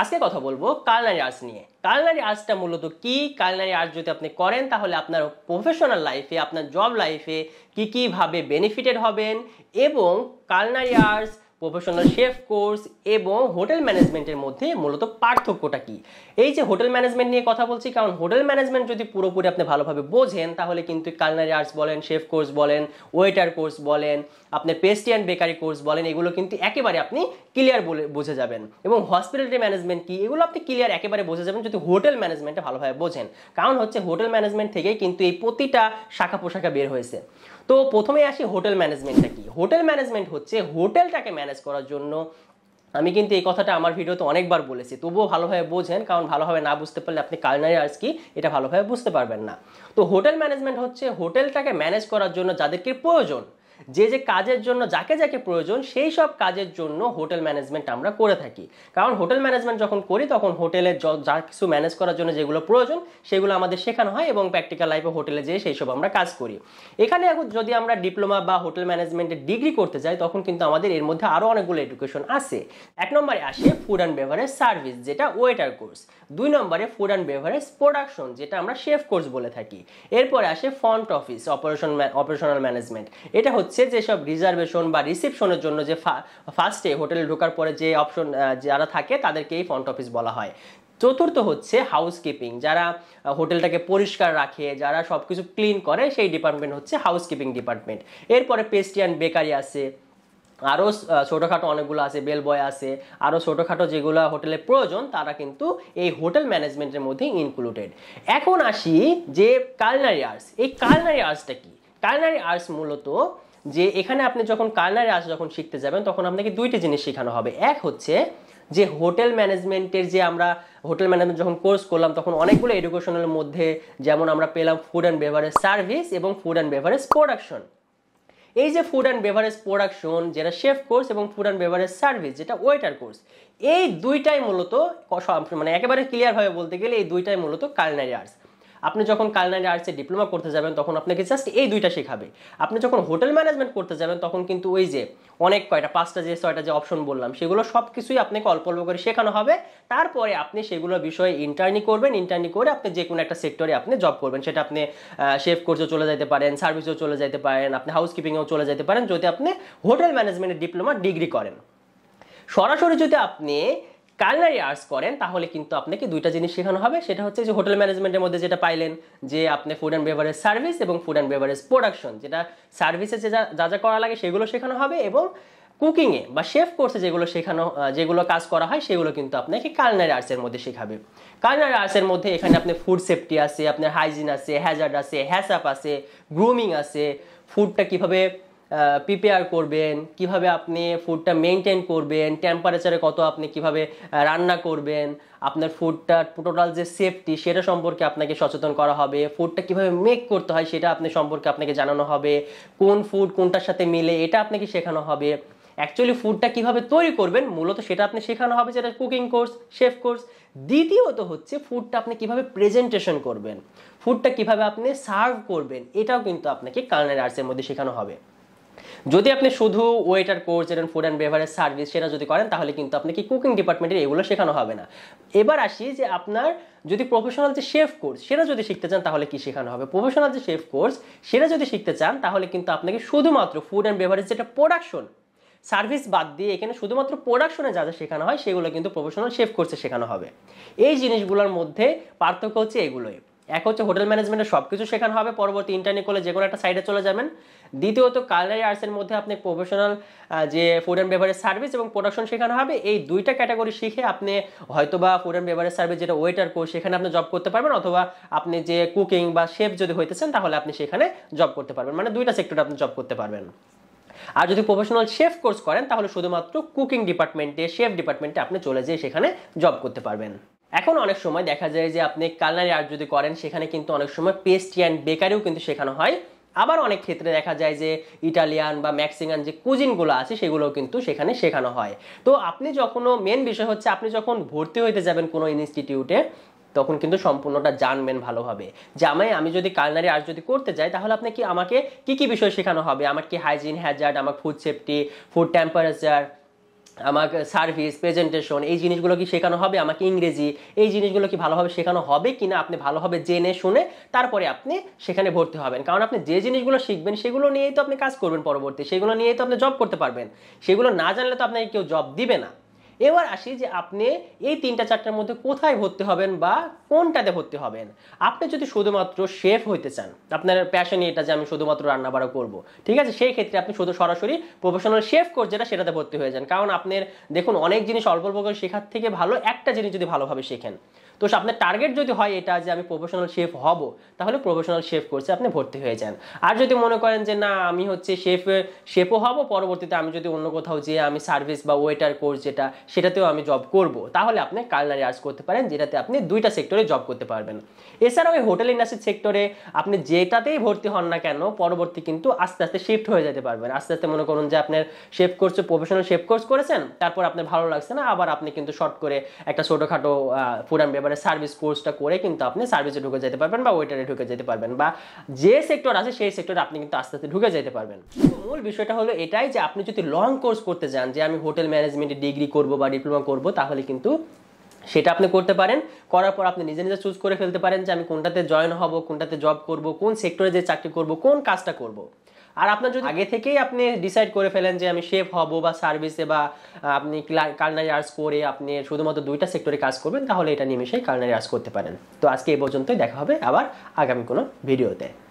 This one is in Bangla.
আজকে কথা বলবো কালিনারি আর্টস নিয়ে। কালিনারি আর্টসটা মূলত কি, কালিনারি আর্টস যদি আপনি করেন তাহলে আপনার প্রফেশনাল লাইফে, আপনার জব লাইফে কি কি ভাবে বেনিফিটেড হবেন এবং culinary arts, professional chef course এবং হোটেল ম্যানেজমেন্টের মধ্যে মূলত পার্থক্যটা কি। এই যে হোটেল ম্যানেজমেন্ট নিয়ে কথা বলছি, কারণ হোটেল ম্যানেজমেন্ট যদি পুরোপুরি আপনি ভালোভাবে বোঝেন তাহলে কিন্তু কালিনারি আর্টস বলেন, শেফ কোর্স বলেন, ওয়েটার কোর্স বলেন, আপনার পেস্ট্রি অ্যান্ড বেকারি কোর্স বলেন, এগুলো কিন্তু একেবারে আপনি ক্লিয়ার বুঝে যাবেন। এবং হসপিটালিটি ম্যানেজমেন্ট কি, এগুলো আপনি ক্লিয়ার একেবারে বুঝে যাবেন যদি হোটেল ম্যানেজমেন্টটা ভালোভাবে বোঝেন, কারণ হচ্ছে হোটেল ম্যানেজমেন্ট থেকেই কিন্তু এই প্রতিটা শাখা পোশাখা বের হয়েছে। তো প্রথমে আসি হোটেল ম্যানেজমেন্টটা কি। হোটেল ম্যানেজমেন্ট হচ্ছে হোটেলটাকে ম্যানেজ করার জন্য, আমি কিন্তু এই কথাটা আমার ভিডিওতে অনেকবার বলেছি, তবুও ভালোভাবে বোঝেন, কারণ ভালোভাবে না বুঝতে পারলে আপনি কালিনারি আর্টস কি এটা ভালোভাবে বুঝতে পারবেন না। তো হোটেল ম্যানেজমেন্ট হচ্ছে হোটেলটাকে ম্যানেজ করার জন্য যাদেরকে প্রয়োজন, যে যে কাজের জন্য যাকে যাকে প্রয়োজন সেই সব কাজের জন্য হোটেল ম্যানেজমেন্ট আমরা করে থাকি। কারণ হোটেল ম্যানেজমেন্ট যখন করি তখন হোটেলের যা কিছু ম্যানেজ করার জন্য যেগুলো প্রয়োজন সেগুলো আমাদের শেখানো হয় এবং প্র্যাকটিক্যাল লাইফে হোটেলে যেয়ে সেই সব আমরা কাজ করি। এখানে এখন যদি আমরা ডিপ্লোমা বা হোটেল ম্যানেজমেন্টের ডিগ্রি করতে যাই তখন কিন্তু আমাদের এর মধ্যে আরও অনেকগুলো এডুকেশন আছে। 1 নম্বরে আসে ফুড অ্যান্ড বেভারেজ সার্ভিস, যেটা ওয়েটার কোর্স। 2 নম্বরে ফুড অ্যান্ড বেভারেজ প্রোডাকশন, যেটা আমরা শেফ কোর্স বলে থাকি। এরপরে আসে ফ্রন্ট অফিস অপারেশনাল ম্যানেজমেন্ট, এটা হচ্ছে যেসব রিজার্ভেশন বা রিসেপশনের জন্য যে ফার্স্টে হোটেলে ঢোকার পরে যে অপশন যারা থাকে তাদেরকেই ফ্রন্ট অফিস বলা হয়। 4র্থ হচ্ছে হাউসকিপিং, যারা হোটেলটাকে পরিষ্কার রাখে, যারা সব কিছু ক্লিন করে সেই ডিপার্টমেন্ট হচ্ছে হাউসকিপিং ডিপার্টমেন্ট। এরপরে পেস্ট্রি অ্যান্ড বেকারি আছে, আরও ছোটোখাটো অনেকগুলো আছে, বেলবয় আছে, আরও ছোটোখাটো যেগুলো হোটেলে প্রয়োজন তারা কিন্তু এই হোটেল ম্যানেজমেন্টের মধ্যে ইনক্লুডেড। এখন আসি যে কালিনারি আর্টস। এই কালিনারি আর্টসটা কি? কালিনারি আর্টস মূলত যে এখানে আপনি যখন কালিনারি আর্টস যখন শিখতে যাবেন তখন আপনাকে 2টি জিনিস শেখানো হবে। এক হচ্ছে যে হোটেল ম্যানেজমেন্টের যে আমরা হোটেল ম্যানেজমেন্ট যখন কোর্স করলাম তখন অনেকগুলো এডুকেশনের মধ্যে যেমন আমরা পেলাম ফুড অ্যান্ড বেভারেজ সার্ভিস এবং ফুড অ্যান্ড বেভারেজ প্রোডাকশন। এই যে ফুড অ্যান্ড বেভারেজ প্রোডাকশন যেটা শেফ কোর্স এবং ফুড অ্যান্ড বেভারেজ সার্ভিস যেটা ওয়েটার কোর্স, এই দুইটাই মূলত মানে একেবারে ক্লিয়ারভাবে বলতে গেলে এই দুইটাই মূলত কালিনারি আর্টস। আপনি যখন কালিনারি আর্টসে ডিপ্লোমা করতে যাবেন তখন আপনাকে জাস্ট এই দুইটা শেখাবে। আপনি যখন হোটেল ম্যানেজমেন্ট করতে যাবেন তখন কিন্তু ওই যে অনেক কয়টা 5টা যে 6টা যে অপশন বললাম সেগুলো সব কিছুই আপনাকে অল্প অল্প করে শেখানো হবে। তারপরে আপনি সেগুলো বিষয়ে ইন্টার্নি করবেন, ইন্টার্নি করে আপনি যে কোনো একটা সেক্টরে আপনি জব করবেন, সেটা আপনি শেফ কোর্সেও চলে যেতে পারেন, সার্ভিসেও চলে যেতে পারেন, আপনি হাউসকিপিংয়েও চলে যেতে পারেন যদি আপনি হোটেল ম্যানেজমেন্টের ডিপ্লোমা ডিগ্রি করেন। সরাসরি যদি আপনি কালিনারি আর্টস করেন তাহলে কিন্তু আপনাকে 2টা জিনিস শেখানো হবে, সেটা হচ্ছে যে হোটেল ম্যানেজমেন্টের মধ্যে যেটা পাইলেন যে আপনি ফুড অ্যান্ড বেভারেজ সার্ভিস এবং ফুড অ্যান্ড বেভারেজ প্রোডাকশন, যেটা সার্ভিসে যা যা করা লাগে সেগুলো শেখানো হবে, এবং কুকিংয়ে বা শেফ কোর্সে যেগুলো কাজ করা হয় সেগুলো কিন্তু আপনাকে কালিনারি আর্টসের মধ্যে শেখাবে। কালিনারি আর্টসের মধ্যে এখানে আপনি ফুড সেফটি আছে, আপনার হাইজিন আছে, হ্যাজার্ড আছে, হ্যাসআপ আছে, গ্রুমিং আছে, ফুডটা কীভাবে প্রিপেয়ার করবেন, কিভাবে আপনি ফুডটা মেনটেন করবেন, টেম্পারেচারে কত আপনি কিভাবে রান্না করবেন, আপনার ফুডটার টোটাল যে সেফটি সেটা সম্পর্কে আপনাকে সচেতন করা হবে, ফুডটা কিভাবে মেক করতে হয় সেটা আপনি সম্পর্কে আপনাকে জানানো হবে, কোন ফুড কোনটার সাথে মিলে এটা আপনাকে শেখানো হবে, অ্যাকচুয়ালি ফুডটা কীভাবে তৈরি করবেন মূলত সেটা আপনি শেখানো হবে, যেটা কুকিং কোর্স, শেফ কোর্স। দ্বিতীয়ত হচ্ছে ফুডটা আপনি কীভাবে প্রেজেন্টেশন করবেন, ফুডটা কীভাবে আপনি সার্ভ করবেন, এটাও কিন্তু আপনাকে কালিনারি আর্টসের মধ্যে শেখানো হবে। যদি আপনি শুধু ওয়েটার কোর্স যেটা ফুড অ্যান্ড বেভারেজ সার্ভিস সেটা যদি করেন তাহলে কিন্তু আপনাকে কুকিং ডিপার্টমেন্টের এগুলো শেখানো হবে না। এবার আসি যে আপনার যদি প্রফেশনাল যে শেফ কোর্স সেটা যদি শিখতে চান তাহলে কি শেখানো হবে। প্রফেশনাল যে শেফ কোর্স সেটা যদি শিখতে চান তাহলে কিন্তু আপনাকে শুধুমাত্র ফুড অ্যান্ড বেভারেজ যেটা প্রোডাকশন, সার্ভিস বাদ দিয়ে এখানে শুধুমাত্র প্রোডাকশনে যা যা শেখানো হয় সেগুলো কিন্তু প্রফেশনাল শেফ কোর্সে শেখানো হবে। এই জিনিসগুলোর মধ্যে পার্থক্য হচ্ছে এগুলোই। এক হচ্ছে হোটেল ম্যানেজমেন্টের সব কিছু শেখানো হবে, পরবর্তী ইন্টারনি করলে যে কোনো একটা সাইডে চলে যাবেন। দ্বিতীয়ত কালিনারি আর্টসের মধ্যে আপনি প্রফেশনাল যে ফুড অ্যান্ড বেভারেজ সার্ভিস এবং প্রোডাকশন শেখানো হবে। এই 2টা ক্যাটাগরি শিখে আপনি হয়তোবা ফুড অ্যান্ড বেভারেজ সার্ভিস যেটা ওয়েটার কোর্স সেখানে আপনি জব করতে পারবেন, অথবা আপনি যে কুকিং বা শেফ যদি হইতে চান তাহলে আপনি সেখানে জব করতে পারবেন, মানে 2টা সেক্টরে আপনি জব করতে পারবেন। আর যদি প্রফেশনাল শেফ কোর্স করেন তাহলে শুধুমাত্র কুকিং ডিপার্টমেন্টে, শেফ ডিপার্টমেন্টে আপনি চলে যেয়ে সেখানে জব করতে পারবেন। এখন অনেক সময় দেখা যায় যে আপনি কালিনারি আর্টস যদি করেন সেখানে কিন্তু অনেক সময় পেস্ট্রি অ্যান্ড বেকারিও কিন্তু শেখানো হয়। আবার অনেক ক্ষেত্রে দেখা যায় যে ইটালিয়ান বা ম্যাক্সিকান যে কুজিনগুলো আছে সেগুলোও কিন্তু সেখানে শেখানো হয়। তো আপনি যখন, মেন বিষয় হচ্ছে আপনি যখন ভর্তি হইতে যাবেন কোনো ইনস্টিটিউটে তখন কিন্তু সম্পূর্ণটা জানবেন ভালোভাবে। জামাই আমি যদি কালিনারি আর্টস যদি করতে যাই তাহলে আপনি কি আমাকে কী কী বিষয় শেখানো হবে, আমার কি হাইজিন, হ্যাজার্ড, আমার ফুড সেফটি, ফুড টেম্পারেচার, আমাকে সার্ভিস প্রেজেন্টেশন এই জিনিসগুলো কি শেখানো হবে, আমাকে ইংরেজি এই জিনিসগুলো কি ভালোভাবে শেখানো হবে কিনা আপনি ভালোভাবে জেনে শুনে তারপরে আপনি সেখানে ভর্তি হবেন। কারণ আপনি যে জিনিসগুলো শিখবেন সেগুলো নিয়েই তো আপনি কাজ করবেন, পরবর্তী সেগুলো নিয়েই তো আপনি জব করতে পারবেন, সেগুলো না জানলে তো আপনাকে কেউ জব দিবে না। এবার আসি যে আপনি এই তিনটা চারটার মধ্যে কোথায় ভর্তি হবেন বা কোনটাতে ভর্তি হবেন। আপনি যদি শুধুমাত্র শেফ হইতে চান, আপনার প্যাশন এটা যে আমি শুধুমাত্র রান্নাবাড়া করব, ঠিক আছে, সেই ক্ষেত্রে আপনি শুধু সরাসরি প্রফেশনাল শেফ কোর্স যেটা সেটাতে ভর্তি হয়ে যান। কারণ আপনার দেখুন অনেক জিনিস অল্প অল্প করে শেখার থেকে ভালো একটা জিনিস যদি ভালোভাবে শেখেন, তো আপনার টার্গেট যদি হয় এটা যে আমি প্রফেশনাল শেফ হব, তাহলে প্রফেশনাল শেফ কোর্সে আপনি ভর্তি হয়ে যান। আর যদি মনে করেন যে না আমি হচ্ছে শেফও হব, পরবর্তীতে আমি যদি অন্য কোথাও যেয়ে আমি সার্ভিস বা ওয়েটার কোর্স যেটা সেটাতেও আমি জব করব, তাহলে আপনি কালনারি আর্টস করতে পারেন, যেটাতে আপনি দুইটা সেক্টরে জব করতে পারবেন। এছাড়াও এই হোটেল ইন্ডাস্ট্রি সেক্টরে আপনি যেটাতেই ভর্তি হন না কেন পরবর্তী কিন্তু আস্তে আস্তে শিফট হয়ে যেতে পারবেন। আস্তে আস্তে মনে করুন যে আপনার শেফ কোর্সে প্রফেশনাল শেফ কোর্স করেছেন, তারপর আপনার ভালো লাগছে না, আবার আপনি কিন্তু শর্ট করে একটা ছোটোখাটো ফুড অ্যান্ড বেভারেজ সার্ভিস কোর্সটা করে কিন্তু আপনি সার্ভিসে ঢুকে যেতে পারবেন বা ওয়েটারে ঢুকে যেতে পারবেন বা যে সেক্টর আছে সেই সেক্টরে আপনি কিন্তু আস্তে আস্তে ঢুকে যেতে পারবেন। মূল বিষয়টা হলো এটাই যে আপনি যদি লং কোর্স করতে চান যে আমি হোটেল ম্যানেজমেন্টে ডিগ্রি করবো বা ডিপ্লোমা করবো, তাহলে কিন্তু সেটা আপনি করতে পারেন। করার পর আপনি নিজে নিজে চুজ করে ফেলতে পারেন যে আমি কোনটাতে জয়েন হব, কোনটাতে জব করব, কোন সেক্টরে যে চাকরি করব, কোন কাজটা করব। আর আপনার যদি আগে থেকেই আপনি ডিসাইড করে ফেলেন যে আমি শেফ হব বা সার্ভিসে বা আপনি কালনারি আর্টস করে আপনি শুধুমাত্র দুইটা সেক্টরে কাজ করবেন, তাহলে এটা নিমেষেই কালনারি আর্টস করতে পারেন। তো আজকে এই পর্যন্তই, দেখা হবে আবার আগামী কোনো ভিডিওতে।